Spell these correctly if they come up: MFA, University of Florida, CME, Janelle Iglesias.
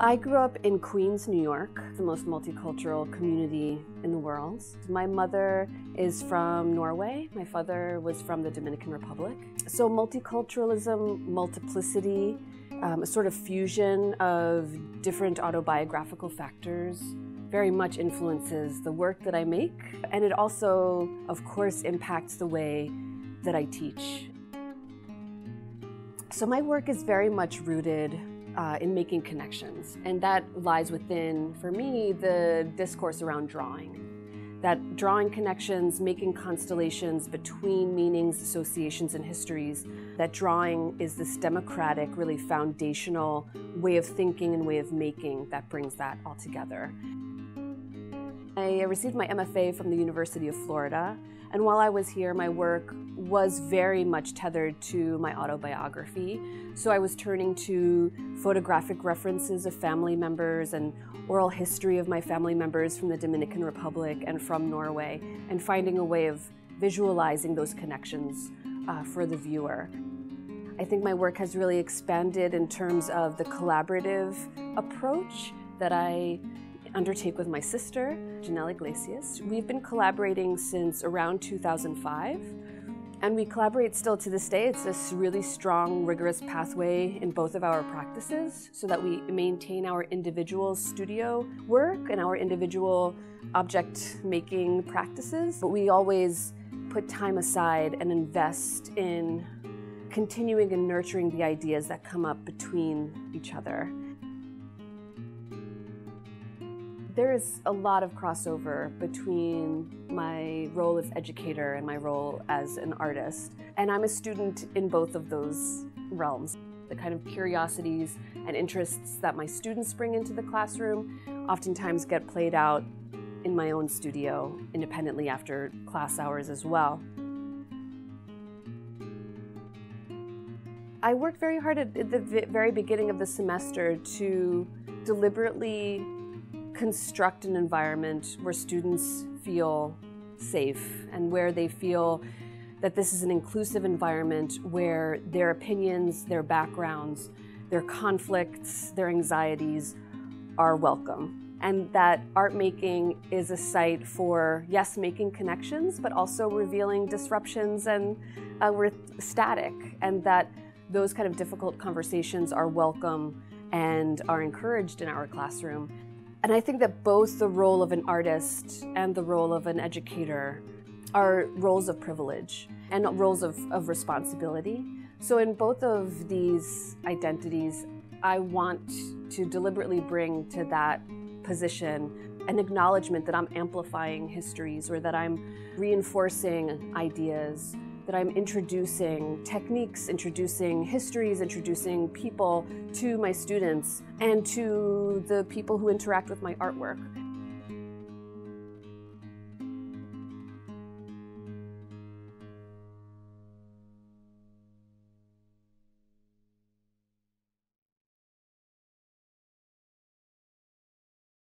I grew up in Queens, New York, the most multicultural community in the world. My mother is from Norway. My father was from the Dominican Republic. So multiculturalism, multiplicity, a sort of fusion of different autobiographical factors very much influences the work that I make. And it also, of course, impacts the way that I teach. So my work is very much rooted in making connections, and that lies within, for me, the discourse around drawing. That drawing connections, making constellations between meanings, associations, and histories, that drawing is this democratic, really foundational way of thinking and way of making that brings that all together. I received my MFA from the University of Florida, and while I was here, my work was very much tethered to my autobiography. So I was turning to photographic references of family members and oral history of my family members from the Dominican Republic and from Norway, and finding a way of visualizing those connections for the viewer. I think my work has really expanded in terms of the collaborative approach that I undertake with my sister, Janelle Iglesias. We've been collaborating since around 2005, and we collaborate still to this day. It's this really strong, rigorous pathway in both of our practices so that we maintain our individual studio work and our individual object making practices. But we always put time aside and invest in continuing and nurturing the ideas that come up between each other. There is a lot of crossover between my role as educator and my role as an artist, and I'm a student in both of those realms. The kind of curiosities and interests that my students bring into the classroom oftentimes get played out in my own studio independently after class hours as well. I worked very hard at the very beginning of the semester to deliberately construct an environment where students feel safe and where they feel that this is an inclusive environment where their opinions, their backgrounds, their conflicts, their anxieties are welcome. And that art making is a site for, yes, making connections, but also revealing disruptions and we're static, and that those kind of difficult conversations are welcome and are encouraged in our classroom. And I think that both the role of an artist and the role of an educator are roles of privilege and roles of responsibility. So in both of these identities, I want to deliberately bring to that position an acknowledgement that I'm amplifying histories, or that I'm reinforcing ideas, that I'm introducing techniques, introducing histories, introducing people to my students and to the people who interact with my artwork.